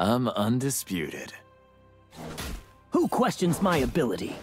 I'm undisputed. Who questions my ability?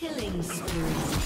Killing spree.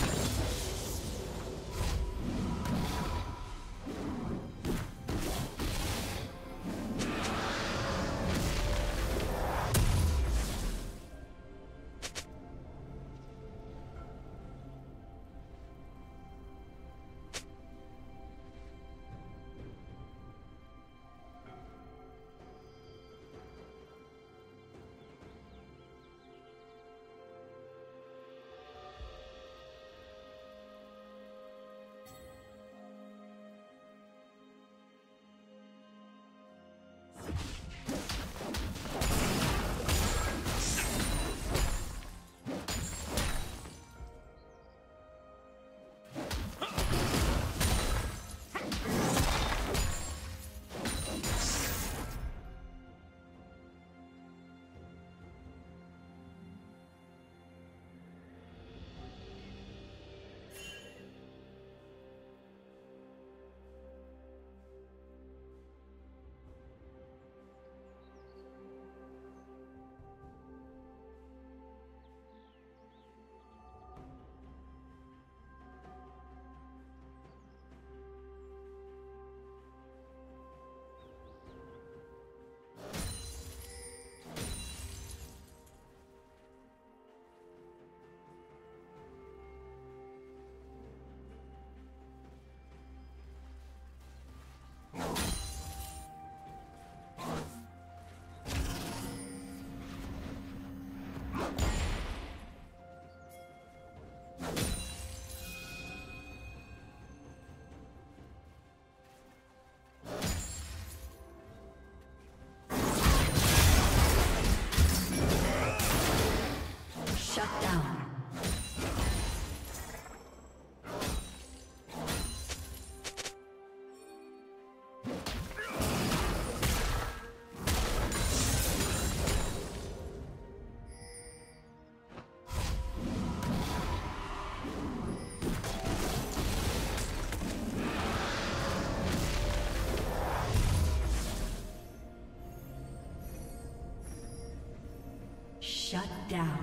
Shut down.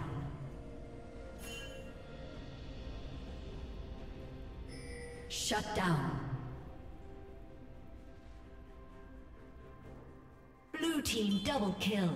Shut down. Blue team double kill.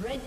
Red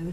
Blue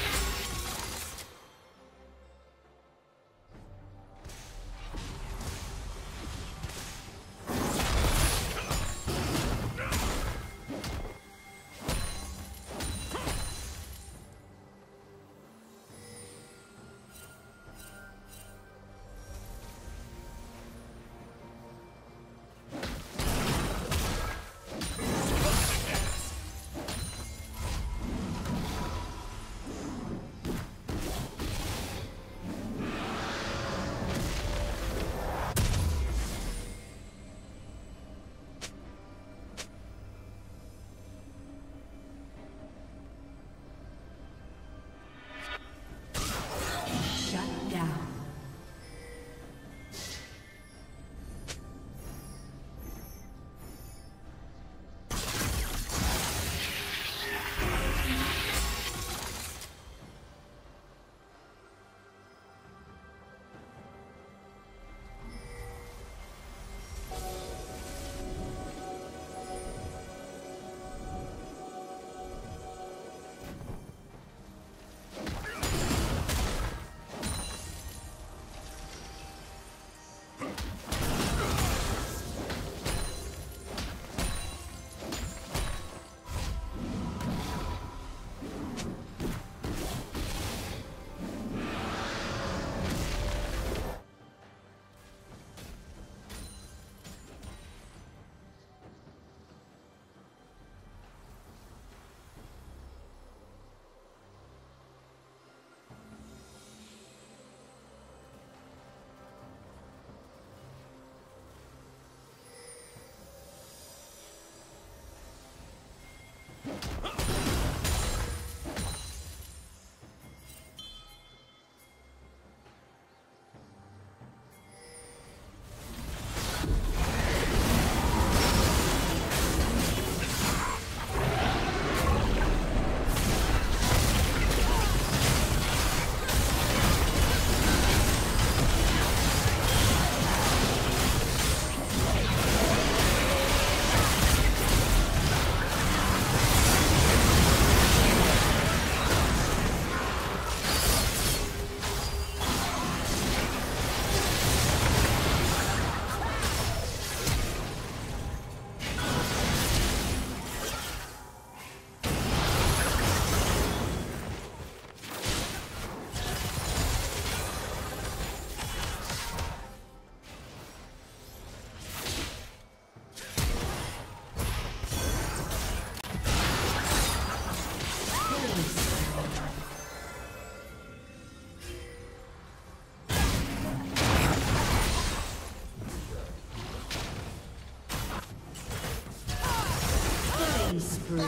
spree.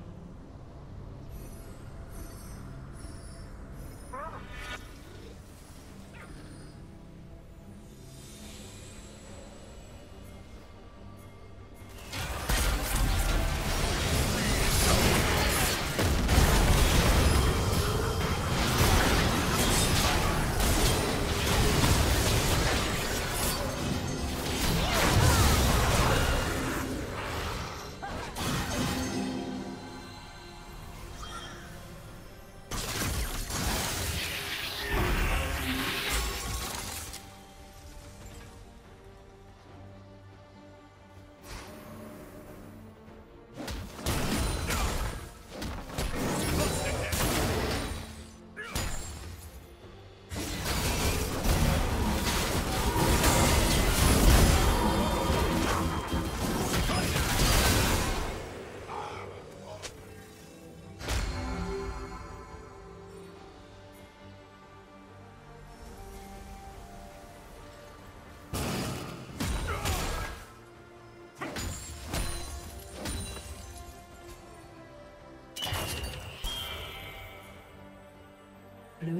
Blue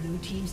Blue team's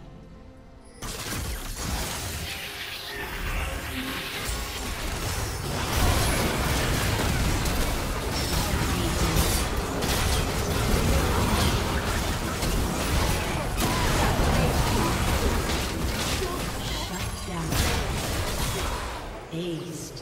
Shut down. Aced.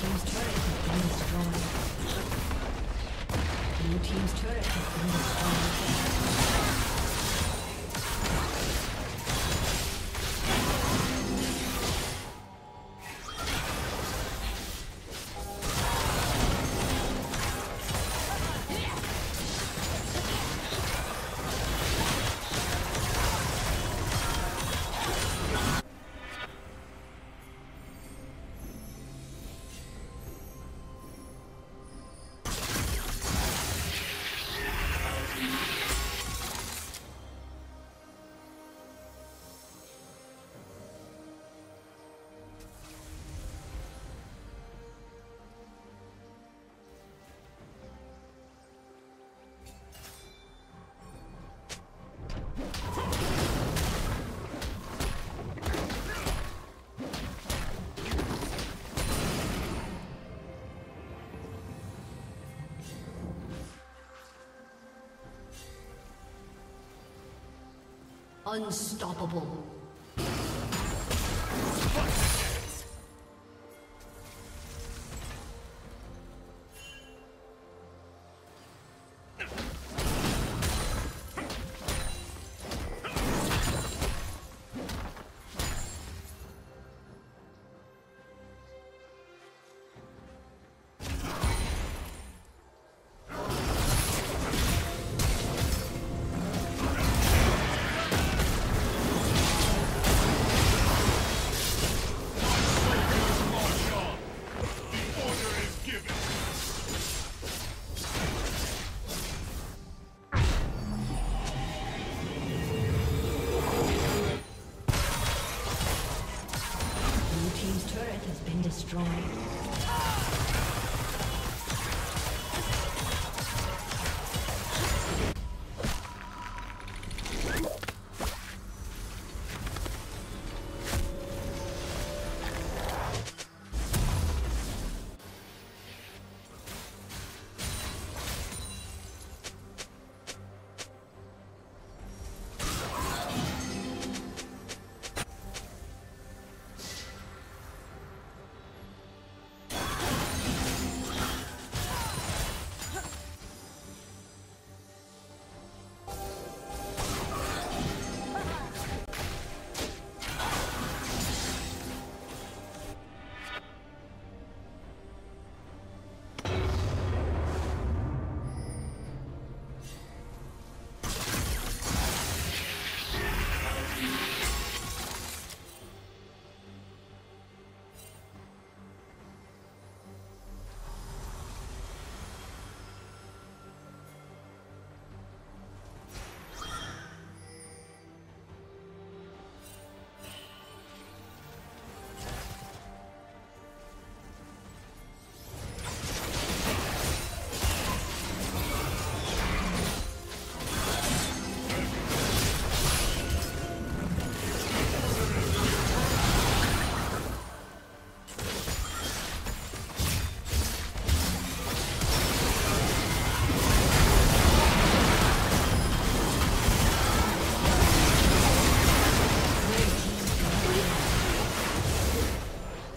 team's turret has been destroyed. Blue team's turret has been unstoppable.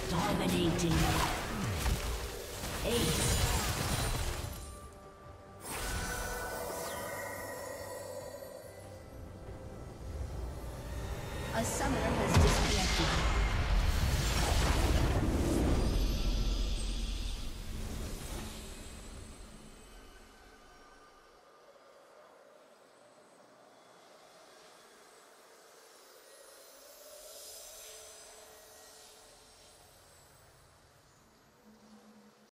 Dominating. Ace.